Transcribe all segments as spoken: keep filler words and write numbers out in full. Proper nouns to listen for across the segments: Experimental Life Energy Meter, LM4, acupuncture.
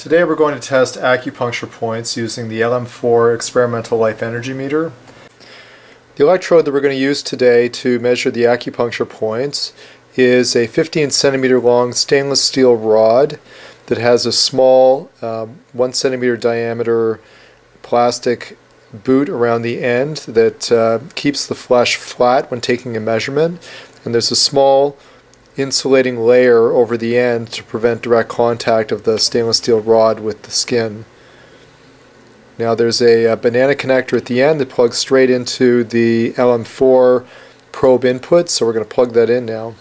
Today we're going to test acupuncture points using the L M four Experimental Life Energy Meter. The electrode that we're going to use today to measure the acupuncture points is a fifteen centimeter long stainless steel rod that has a small um, one centimeter diameter plastic boot around the end that uh, keeps the flesh flat when taking a measurement, and there's a small insulating layer over the end to prevent direct contact of the stainless steel rod with the skin. Now there's a, a banana connector at the end that plugs straight into the L M four probe input, so we're going to plug that in now.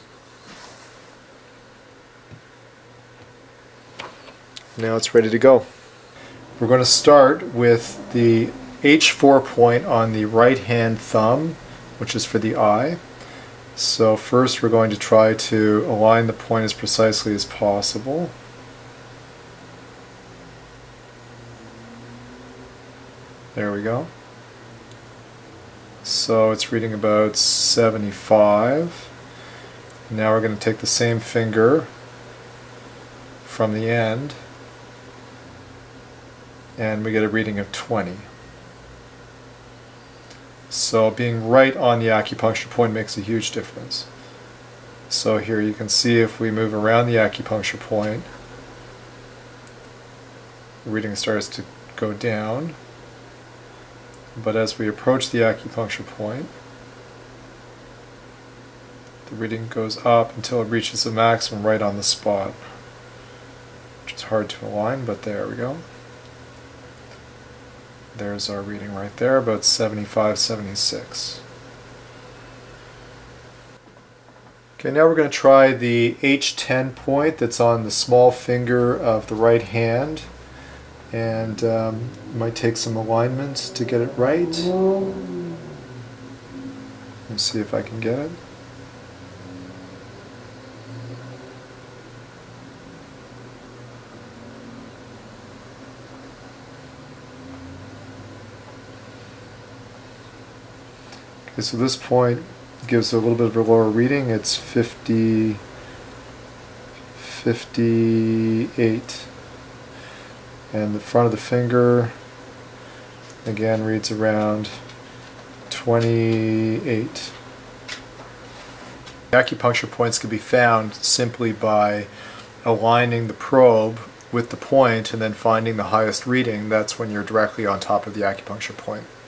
Now it's ready to go. We're going to start with the H four point on the right hand thumb, which is for the eye. So first we're going to try to align the point as precisely as possible. There we go. So it's reading about seventy-five. Now we're going to take the same finger from the end and we get a reading of twenty. So being right on the acupuncture point makes a huge difference. So here you can see if we move around the acupuncture point, the reading starts to go down. But as we approach the acupuncture point, the reading goes up until it reaches the maximum right on the spot, which is hard to align, but there we go. There's our reading right there, about seventy-five, seventy-six. Okay, now we're going to try the H ten point that's on the small finger of the right hand, and um, it might take some alignment to get it right. Let's see if I can get it. So this point gives a little bit of a lower reading. It's fifty, fifty-eight. And the front of the finger again reads around twenty-eight. Acupuncture points can be found simply by aligning the probe with the point and then finding the highest reading. That's when you're directly on top of the acupuncture point.